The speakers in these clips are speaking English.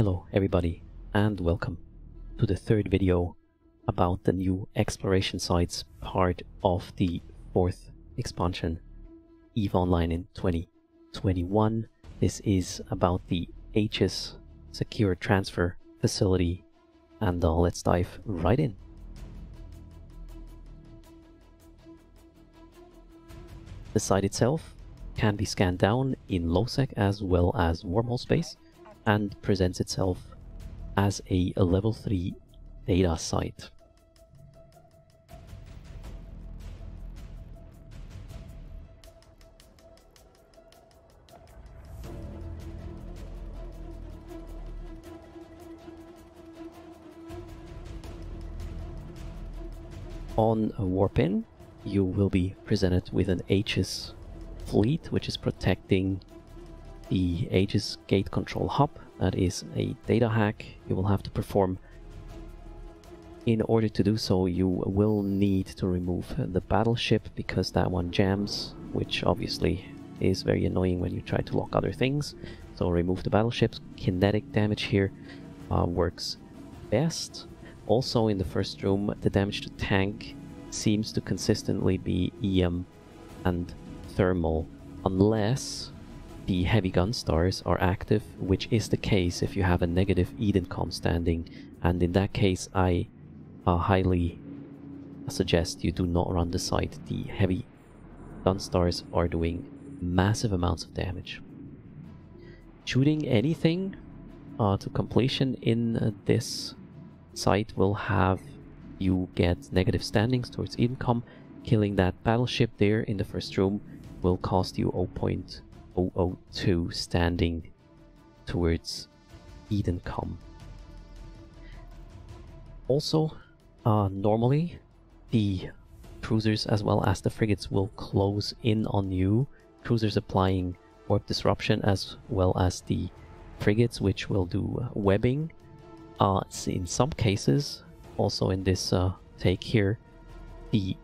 Hello everybody, and welcome to the third video about the new exploration sites part of the fourth expansion, EVE Online in 2021. This is about the Aegis Secure Transfer Facility, and let's dive right in. The site itself can be scanned down in LowSec as well as wormhole space, and presents itself as a level 3 data site. On warp in, you will be presented with an Aegis fleet, which is protecting the Aegis Gate Control Hub. That is a data hack you will have to perform. In order to do so, you will need to remove the battleship, because that one jams, which obviously is very annoying when you try to lock other things. So remove the battleships. Kinetic damage here works best. Also in the first room, the damage to tank seems to consistently be EM and thermal, unless the heavy gun stars are active, which is the case if you have a negative Edencom standing, and in that case I highly suggest you do not run the site. The heavy gun stars are doing massive amounts of damage. Shooting anything to completion in this site will have you get negative standings towards Edencom. Killing that battleship there in the first room will cost you 0.002 standing towards Edencom. Also, normally the cruisers as well as the frigates will close in on you. Cruisers applying warp disruption as well as the frigates, which will do webbing. In some cases, also in this take here, the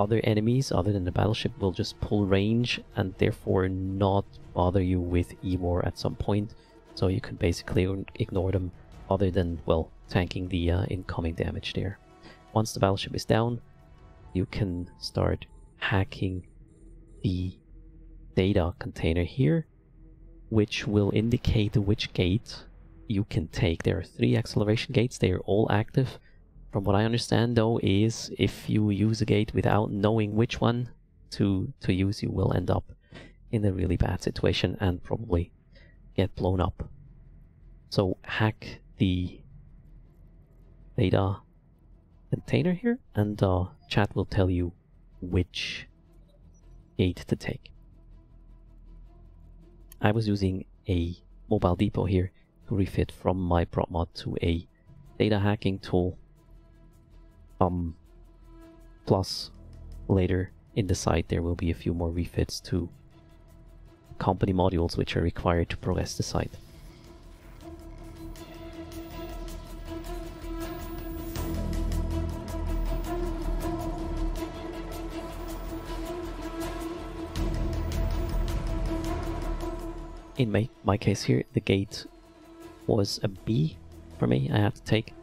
other enemies other than the battleship will just pull range and therefore not bother you with EVOR at some point, so you can basically ignore them other than, well, tanking the incoming damage there. Once the battleship is down, you can start hacking the data container here, which will indicate which gate you can take. There are 3 acceleration gates. They are all active. From what I understand, though, is if you use a gate without knowing which one to use, you will end up in a really bad situation and probably get blown up. So hack the data container here, and chat will tell you which gate to take. I was using a mobile depot here to refit from my prop mod to a data hacking tool. Plus, later in the site there will be a few more refits to company modules which are required to progress the site. In my case here, the gate was a B for me. I had to take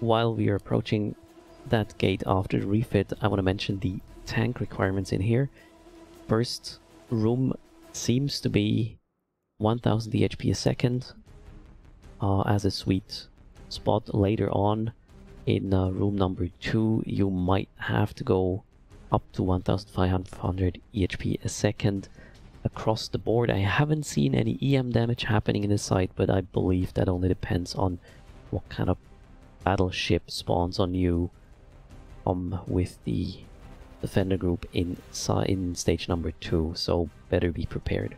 while we are approaching that gate after the refit, I want to mention the tank requirements in here. First room seems to be 1000 DHP a second as a sweet spot. Later on in room number 2, you might have to go up to 1500 EHP a second across the board. I haven't seen any EM damage happening in the site, but I believe that only depends on what kind of battleship spawns on you with the defender group in stage number 2, so better be prepared.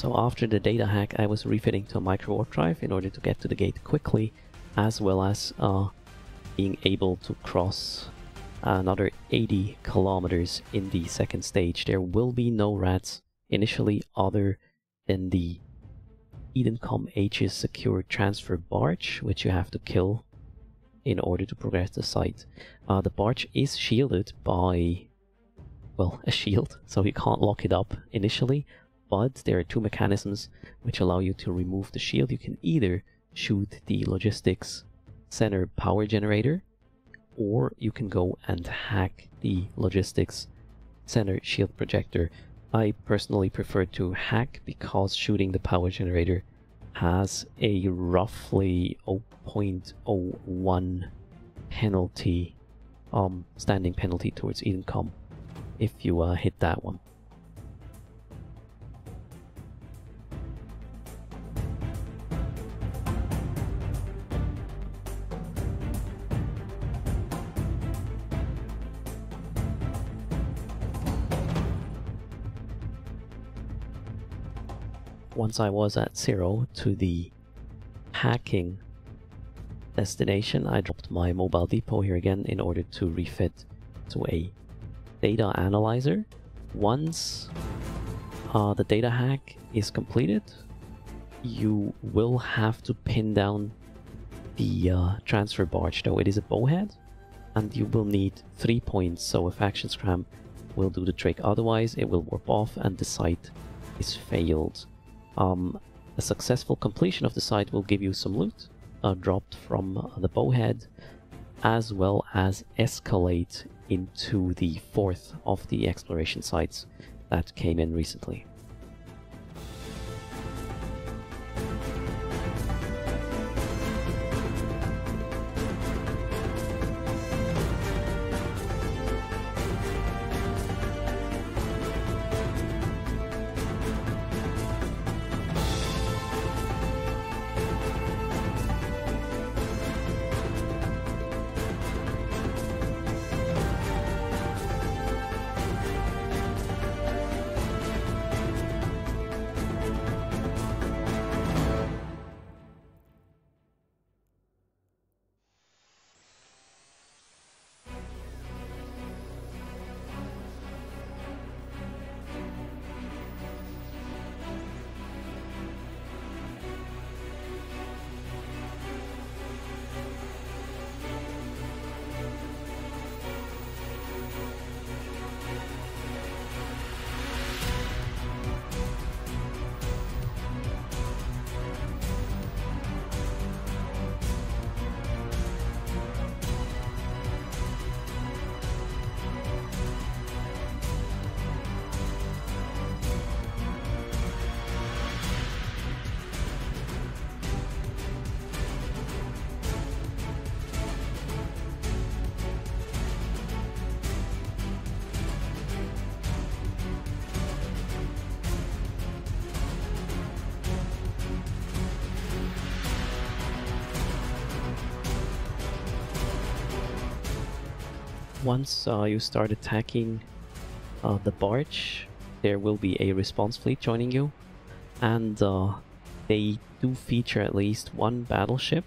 So after the data hack, I was refitting to a micro warp drive in order to get to the gate quickly, as well as being able to cross another 80 kilometers in the second stage. There will be no rats initially, other than the Edencom Aegis Secure Transfer barge, which you have to kill in order to progress the site. The barge is shielded by, well, a shield, so you can't lock it up initially, but there are two mechanisms which allow you to remove the shield. You can either shoot the logistics center power generator, or you can go and hack the logistics center shield projector. I personally prefer to hack because shooting the power generator has a roughly 0.01 penalty, standing penalty towards Edencom if you hit that one. Once I was at 0 to the hacking destination, I dropped my mobile depot here again in order to refit to a data analyzer. Once the data hack is completed, you will have to pin down the transfer barge, though it is a bowhead, and you will need 3 points, so a faction scram will do the trick. Otherwise it will warp off and the site is failed. A successful completion of the site will give you some loot dropped from the bowhead, as well as escalate into the fourth of the exploration sites that came in recently. Once you start attacking the barge, there will be a response fleet joining you, and they do feature at least one battleship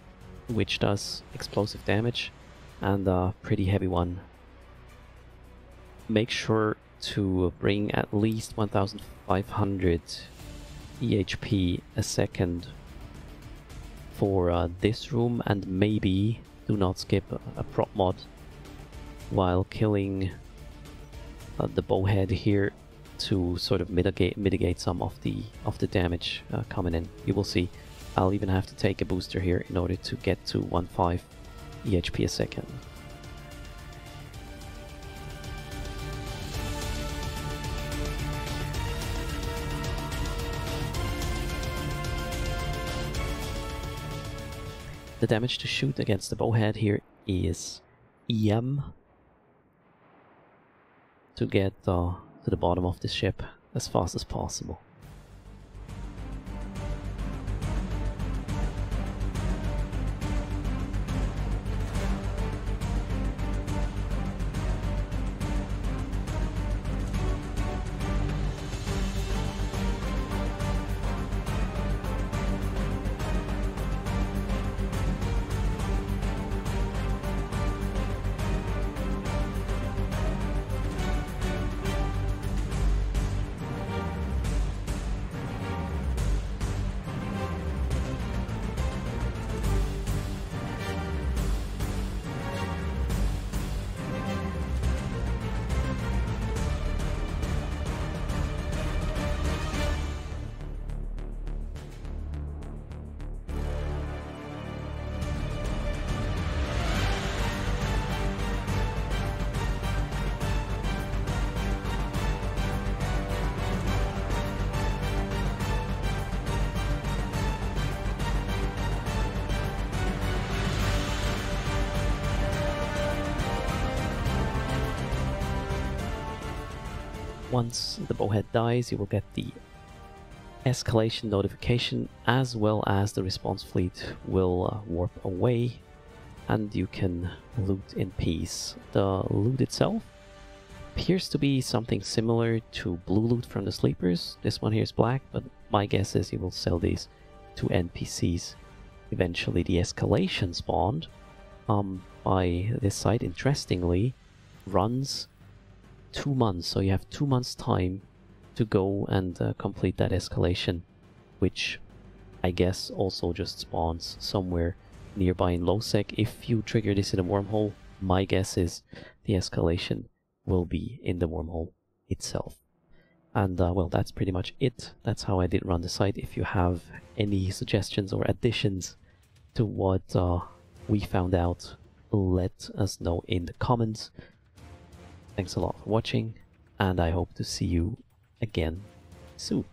which does explosive damage, and a pretty heavy one. Make sure to bring at least 1500 EHP a second for this room, and maybe do not skip a prop mod while killing the bowhead here to sort of mitigate some of the damage coming in. You will see. I'll even have to take a booster here in order to get to 15 EHP a second. The damage to shoot against the bowhead here is EM. To get to the bottom of the ship as fast as possible. Once the bowhead dies, you will get the escalation notification, as well as the response fleet will warp away and you can loot in peace. The loot itself appears to be something similar to blue loot from the sleepers. This one here is black, but my guess is you will sell these to NPCs. Eventually the escalation spawned by this site, interestingly, runs 2 months, so you have 2 months time to go and complete that escalation, which I guess also just spawns somewhere nearby in Losec. If you trigger this in a wormhole, my guess is the escalation will be in the wormhole itself. And well, that's pretty much it. That's how I did run the site. If you have any suggestions or additions to what we found out, let us know in the comments. Thanks a lot for watching, and I hope to see you again soon.